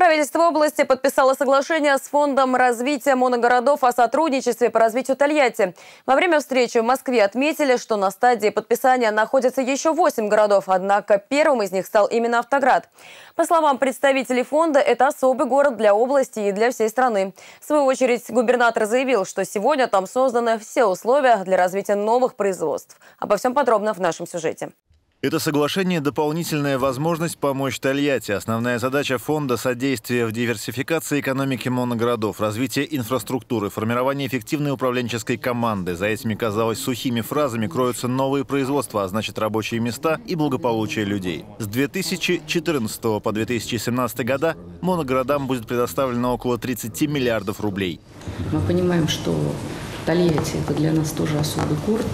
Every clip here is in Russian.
Правительство области подписало соглашение с Фондом развития моногородов о сотрудничестве по развитию Тольятти. Во время встречи в Москве отметили, что на стадии подписания находятся еще 8 городов, однако первым из них стал именно Автоград. По словам представителей фонда, это особый город для области и для всей страны. В свою очередь, губернатор заявил, что сегодня там созданы все условия для развития новых производств. Обо всем подробно в нашем сюжете. Это соглашение – дополнительная возможность помочь Тольятти. Основная задача фонда – содействие в диверсификации экономики моногородов, развитие инфраструктуры, формирование эффективной управленческой команды. За этими, казалось, сухими фразами кроются новые производства, а значит рабочие места и благополучие людей. С 2014 по 2017 года моногородам будет предоставлено около 30 миллиардов рублей. Мы понимаем, что Тольятти – это для нас тоже особый город,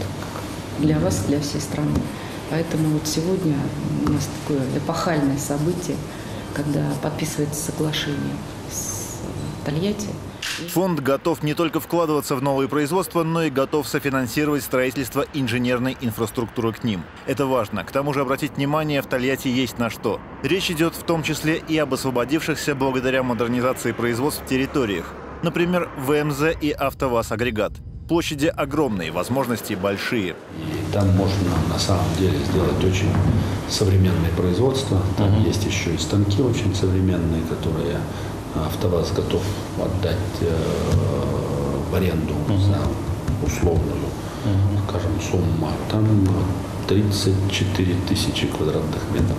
для вас, для всей страны. Поэтому вот сегодня у нас такое эпохальное событие, когда подписывается соглашение с Тольятти. Фонд готов не только вкладываться в новые производства, но и готов софинансировать строительство инженерной инфраструктуры к ним. Это важно. К тому же обратить внимание, в Тольятти есть на что. Речь идет в том числе и об освободившихся благодаря модернизации производств в территориях. Например, ВМЗ и АвтоВАЗ-агрегат. Площади огромные, возможности большие. И там можно на самом деле сделать очень современное производство. Там есть еще и станки очень современные, которые АвтоВАЗ готов отдать в аренду за условную, скажем, сумму. Там 34 тысячи квадратных метров.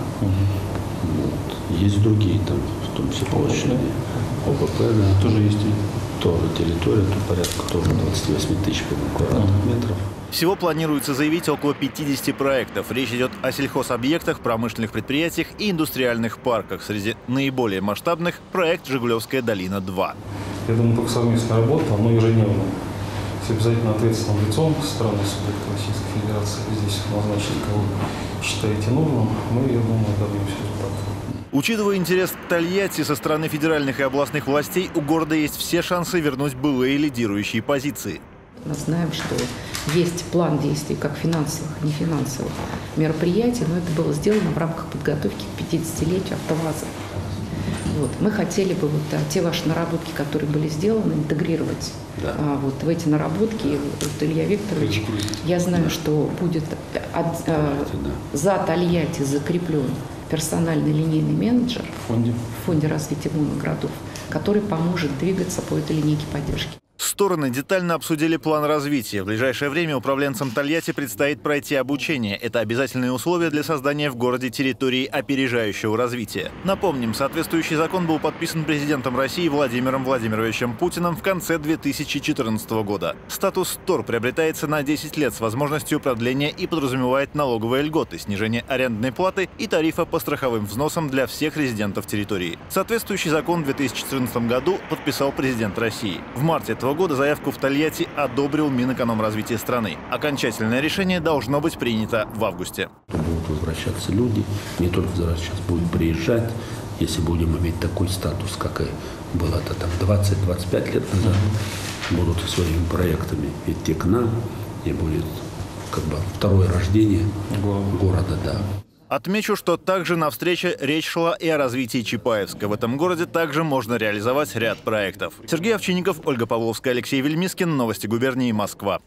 Вот. Есть другие там, в том числе площади. ОБП, да. Тоже есть. Тоже территория, тут порядка тоже 28 тысяч квадратных метров. Всего планируется заявить около 50 проектов. Речь идет о сельхозобъектах, промышленных предприятиях и индустриальных парках. Среди наиболее масштабных – проект «Жигулевская долина-2». Я думаю, только совместная работа, но ежедневно. С обязательно ответственным лицом со стороны субъекта Российской Федерации. Здесь назначить, кого считаете нужным, мы, я думаю, добьемся результата. Учитывая интерес к Тольятти со стороны федеральных и областных властей, у города есть все шансы вернуть былые лидирующие позиции. Мы знаем, что есть план действий как финансовых, не финансовых мероприятий, но это было сделано в рамках подготовки к 50-летию АвтоВАЗа. Вот. Мы хотели бы вот, те ваши наработки, которые были сделаны, интегрировать вот в эти наработки. Вот, Илья Викторович, я знаю, что будет за Тольятти закреплен персональный линейный менеджер в фонде развития моногородов, который поможет двигаться по этой линейке поддержки. Стороны детально обсудили план развития. В ближайшее время управленцам Тольятти предстоит пройти обучение. Это обязательные условия для создания в городе территории опережающего развития. Напомним, соответствующий закон был подписан президентом России Владимиром Владимировичем Путиным в конце 2014 года. Статус ТОР приобретается на 10 лет с возможностью продления и подразумевает налоговые льготы, снижение арендной платы и тарифа по страховым взносам для всех резидентов территории. Соответствующий закон в 2014 году подписал президент России. В марте этого года заявку в Тольятти одобрил Минэкономразвитие страны. Окончательное решение должно быть принято в августе. Будут возвращаться люди, не только возвращаться, будут приезжать, если будем иметь такой статус, как и было-то там 20-25 лет назад, будут своими проектами идти к нам, и будет как бы второе рождение города. Отмечу, что также на встрече речь шла и о развитии Чапаевска. В этом городе также можно реализовать ряд проектов. Сергей Овчинников, Ольга Павловская, Алексей Вельмискин. Новости губернии, Москва.